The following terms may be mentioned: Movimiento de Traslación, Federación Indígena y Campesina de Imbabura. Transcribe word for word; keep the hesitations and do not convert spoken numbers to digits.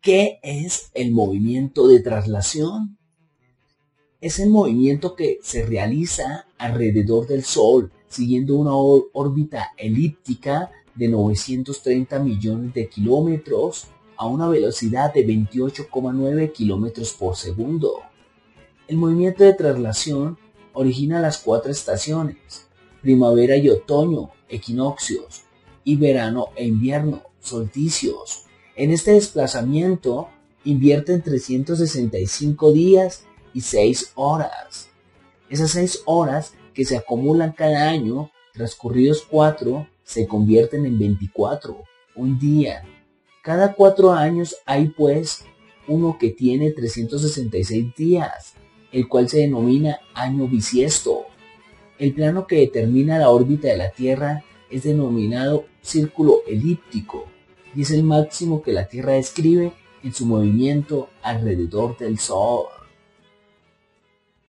¿Qué es el movimiento de traslación? Es el movimiento que se realiza alrededor del Sol, siguiendo una órbita elíptica de novecientos treinta millones de kilómetros a una velocidad de veintiocho coma nueve kilómetros por segundo. El movimiento de traslación origina las cuatro estaciones: primavera y otoño, equinoccios, y verano e invierno, solsticios. En este desplazamiento invierten trescientos sesenta y cinco días y seis horas. Esas seis horas que se acumulan cada año, transcurridos cuatro, se convierten en veinticuatro, un día. Cada cuatro años hay pues uno que tiene trescientos sesenta y seis días, el cual se denomina año bisiesto. El plano que determina la órbita de la Tierra es denominado círculo elíptico, y es el máximo que la Tierra describe en su movimiento alrededor del Sol.